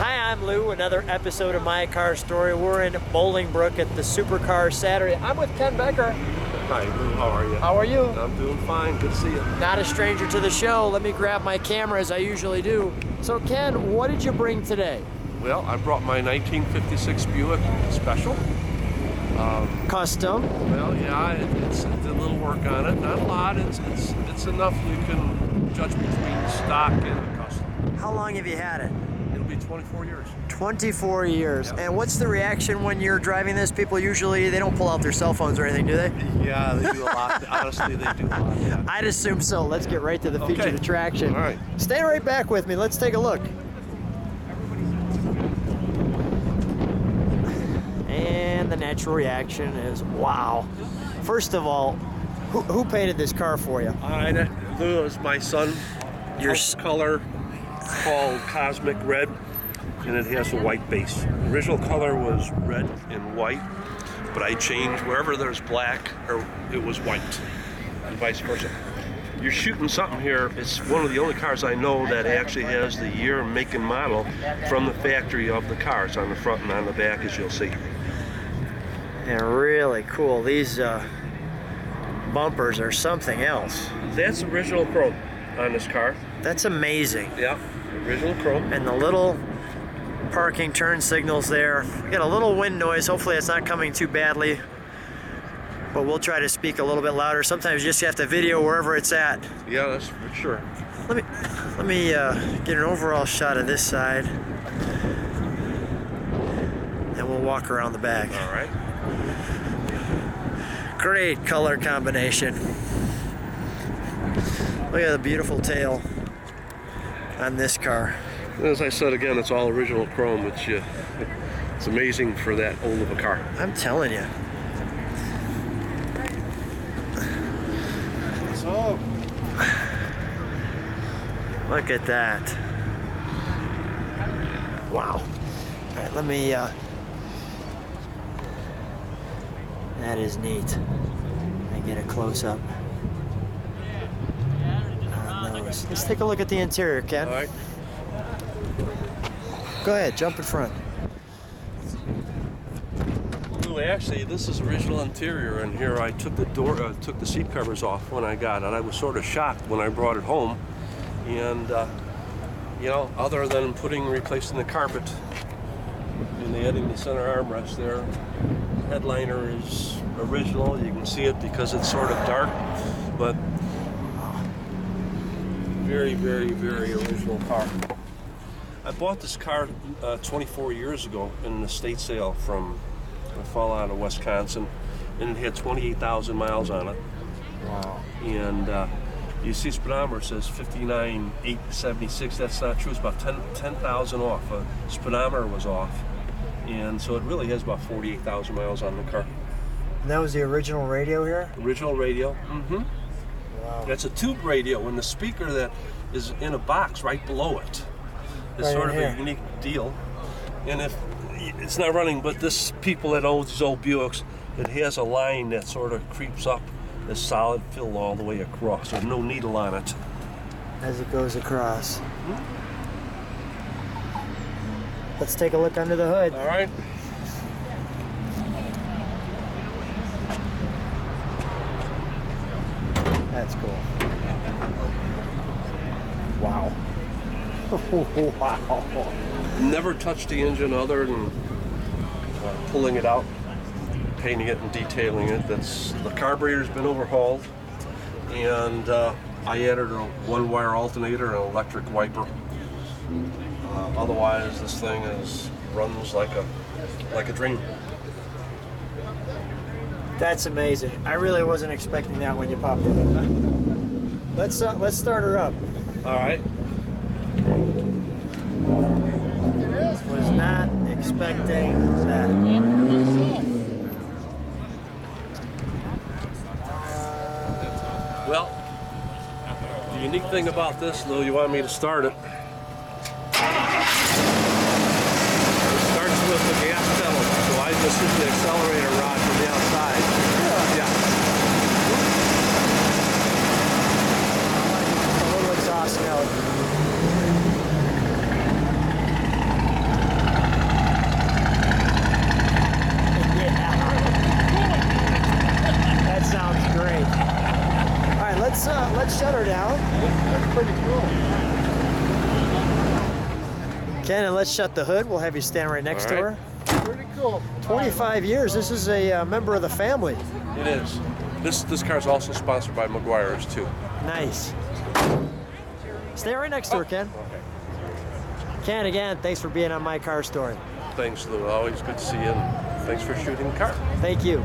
Hi, I'm Lou, another episode of My Car Story. We're in Bolingbrook at the Supercar Saturday. I'm with Ken Becker. Hi, Lou, how are you? How are you? I'm doing fine, good to see you. Not a stranger to the show. Let me grab my camera as I usually do. So Ken, what did you bring today? Well, I brought my 1956 Buick Special. Custom? Well, yeah, it's a little work on it. Not a lot, it's enough you can judge between stock and custom. How long have you had it? It'll be 24 years. 24 years. Yep. And what's the reaction when you're driving this? People usually, they don't pull out their cell phones or anything, do they? Yeah, they do a lot. Honestly, they do a lot. Yeah. I'd assume so. Let's get right to the featured attraction. All right. Stay right back with me. Let's take a look. And the natural reaction is, wow. First of all, who painted this car for you? Lou, it was my son. Your color called Cosmic Red, and it has a white base. The original color was red and white, but I changed wherever there's black, or it was white, and vice versa. You're shooting something here. It's one of the only cars I know that actually has the year, make, and model from the factory of the cars on the front and on the back, as you'll see. And really cool. These bumpers are something else. That's original chrome on this car. That's amazing. Yeah, original chrome. And the little parking turn signals there. We got a little wind noise. Hopefully it's not coming too badly. But we'll try to speak a little bit louder. Sometimes you just have to video wherever it's at. Yeah, that's for sure. Let me get an overall shot of this side, and we'll walk around the back. All right. Great color combination. Look at the beautiful tail on this car. As I said again, it's all original chrome, which it's amazing for that old of a car. I'm telling you. Look at that. Wow. All right, let me, that is neat. I get a close up. Let's take a look at the interior, Ken. All right. Go ahead, jump in front. Actually, this is original interior, and here I took the door, took the seat covers off when I got it. I was sort of shocked when I brought it home, and you know, other than replacing the carpet and adding the center armrest there, the headliner is original. You can see it because it's sort of dark, but very, very, very original car. I bought this car 24 years ago in an estate sale from a fallout of Wisconsin, and it had 28,000 miles on it. Wow. And you see speedometer says 59,876. That's not true. It's about 10,000 off. Speedometer was off, and so it really has about 48,000 miles on the car. And that was the original radio here? Original radio. Mm-hmm. Wow. That's a tube radio, and the speaker that is in a box right below it is right sort of here. A unique deal. And if it's not running, but this people that own these old Buicks, it has a line that sort of creeps up the solid fill all the way across. There's no needle on it. As it goes across. Mm-hmm. Let's take a look under the hood. All right. That's cool. Wow. Wow. Never touched the engine other than pulling it out, painting it, and detailing it. The carburetor's been overhauled, and I added a one-wire alternator and an electric wiper. Otherwise, this thing runs like a dream. That's amazing. I really wasn't expecting that when you popped in. Let's start her up. All right. Was not expecting that. Well, the unique thing about this, Lou, you want me to start it. It starts with the gas pedal, so I just hit the accelerator rod from the outside. Yeah. A little exhaust note. Let's shut her down. That's pretty cool. Ken, and let's shut the hood. We'll have you stand right next to her. Pretty cool. 25 years. This is a member of the family. It is. This car is also sponsored by Meguiar's, too. Nice. Stay right next to her, Ken. Okay. Ken, again, thanks for being on My Car Story. Thanks, Lou. Always good to see you. Thanks for shooting the car. Thank you.